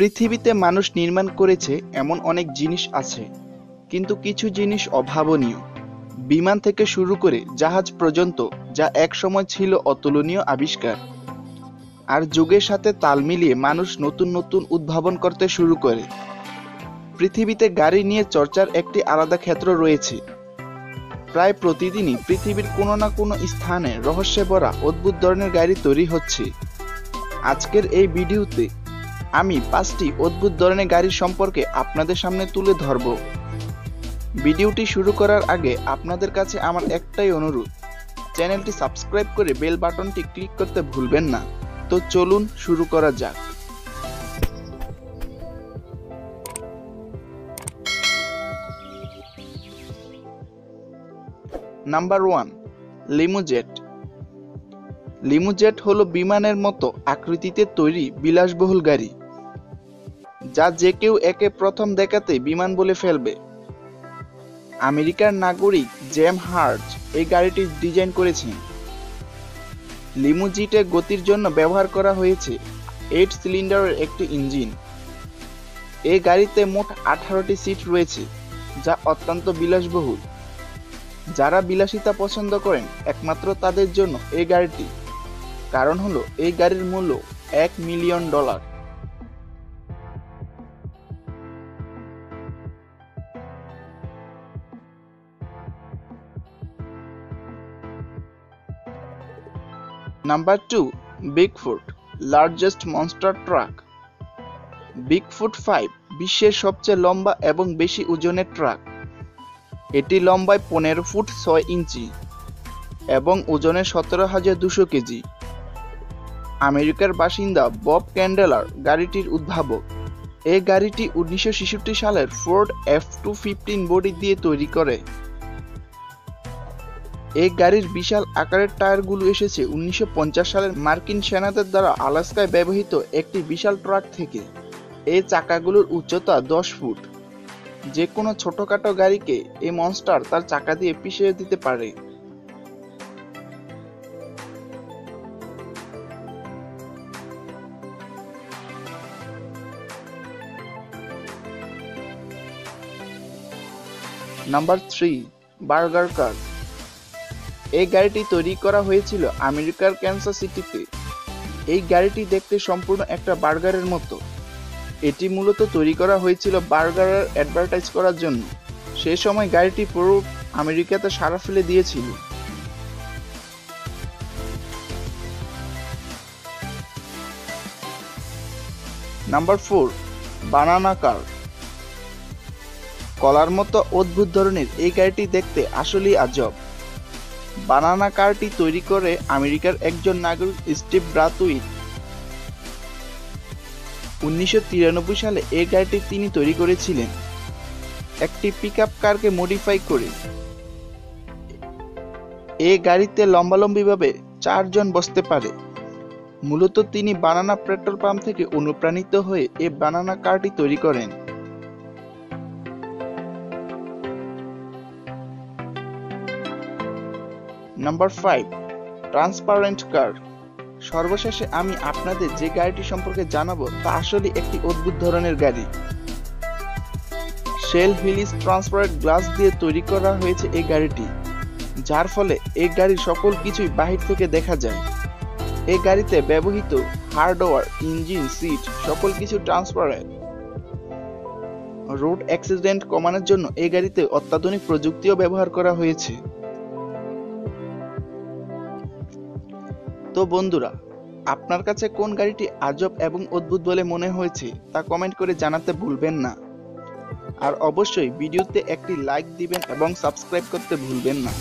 পৃথিবীতে মানুষ নির্মাণ করেছে এমন অনেক জিনিস আছে, কিন্তু কিছু জিনিস অভাবনীয়। বিমান থেকে শুরু করে জাহাজ পর্যন্ত, যা এক সময় ছিল অতুলনীয় আবিষ্কার। আর যুগের সাথে তাল মিলিয়ে মানুষ নতুন নতুন উদ্ভাবন করতে শুরু করে। পৃথিবীতে গাড়ি নিয়ে চর্চার একটি আলাদা ক্ষেত্র রয়েছে। প্রায় প্রতিদিনই পৃথিবীর কোনো না কোনো স্থানে রহস্যে ভরা অদ্ভুত ধরনের গাড়ি তৈরি হচ্ছে। আজকের এই ভিডিওতে আমি 5টি অদ্ভুত ধরনের গাড়ি সম্পর্কে আপনাদের সামনে তুলে ধরব। ভিডিওটি শুরু করার আগে আপনাদের কাছে আমার একটাই অনুরোধ, চ্যানেলটি সাবস্ক্রাইব করে বেল বাটনটি ক্লিক করতে ভুলবেন না। তো চলুন শুরু করা যাক। নাম্বার 1, লিমুজেট। লিমুজেট হলো বিমানের মতো আকৃতিতে তৈরি বিলাসবহুল গাড়ি, যা যে কেউ একে প্রথম দেখাতে বিমান বলে ফেলবে। আমেরিকার নাগরিক জেম হার্জ এই গাড়িটি ডিজাইন করেছেন। লিমুজিটে গতির জন্য ব্যবহার করা হয়েছে 8 সিলিন্ডারের একটি ইঞ্জিন। এই গাড়িতে মোট 18টি সিট রয়েছে, যা অত্যন্ত বিলাসবহুল। যারা বিলাসিতা পছন্দ করেন একমাত্র তাদের জন্য এই গাড়িটি, কারণ হলো এই গাড়ির মূল্য $1 million. Number 2, Bigfoot, largest monster truck. Bigfoot 5 বিশ্বের সবচেয়ে লম্বা এবং বেশি ওজনের ট্রাক। এটি লম্বায় 15 ফুট 6 ইঞ্চি এবং ওজনে 17,200 কেজি। আমেরিকার বাসিন্দা বব ক্যান্ডেলার গাড়িটির উদ্ভাবক। এই গাড়িটি 1966 সালের ফোর্ড F215 বডি দিয়ে তৈরি করে। এই গাড়ির বিশাল আকারের টায়ারগুলো এসেছে 1950 সালের মার্কিন সেনাদের দ্বারা আলাস্কায় ব্যবহৃত একটি বিশাল ট্রাক থেকে। এই চাকাগুলোর উচ্চতা 10 ফুট। যে কোনো ছোটখাটো গাড়িকে এই মনস্টার তার চাকা দিয়ে পিষে দিতে পারে। Number 3, burger car. এই গাড়িটি তৈরি করা হয়েছিল আমেরিকার ক্যান্সাস সিটিতে। এই গাড়িটি দেখতে সম্পূর্ণ একটা বার্গারের মতো। এটি মূলত তৈরি করা হয়েছিল বার্গারের অ্যাডভার্টাইজ করার জন্য। সেই সময় গাড়িটি পুরো আমেরিকাতে সাড়া ফেলে দিয়েছিল। নাম্বার 4, বানানা কার। কলার মতো অদ্ভুত ধরনের এই গাড়িটি দেখতে আসলেই আজব। বানানা কারটি তৈরি করে আমেরিকার একজন নাগরিক স্টিভ ব্রাতুইট। 1993 সালে এই গাড়িটি তিনি তৈরি করেছিলেন একটি পিকআপ কারকে মডিফাই করে। এই গাড়িতে লম্বালম্বিভাবে 4 জন বসতে পারে। মূলত তিনি বানানা পেট্রোল পাম্প থেকে অনুপ্রাণিত হয়ে এই বানানা কারটি তৈরি করেন। Number 5, transparent car. সর্বশেষে আমি আপনাদের যে গাড়িটি সম্পর্কে জানাবো তা আসলে একটি অদ্ভুত ধরনের গাড়ি। শেল হুইলস ট্রান্সপারেন্ট গ্লাস দিয়ে তৈরি করা হয়েছে এই গাড়িটি, যার ফলে এই গাড়ির সকল কিছুই বাহির থেকে দেখা যায়। এই গাড়িতে ব্যবহৃত হার্ডওয়্যার, ইঞ্জিন, সিট সকল কিছু ট্রান্সপারেন্ট। রোড অ্যাক্সিডেন্ট কমানোর জন্য এই গাড়িতে অত্যাধুনিক প্রযুক্তিও ব্যবহার করা হয়েছে। তো বন্ধুরা, আপনার কাছে কোন গাড়িটি আজব এবং অদ্ভুত বলে মনে হয়েছে তা কমেন্ট করে জানাতে ভুলবেন না। আর অবশ্যই ভিডিওতে একটি লাইক দিবেন এবং সাবস্ক্রাইব করতে ভুলবেন না।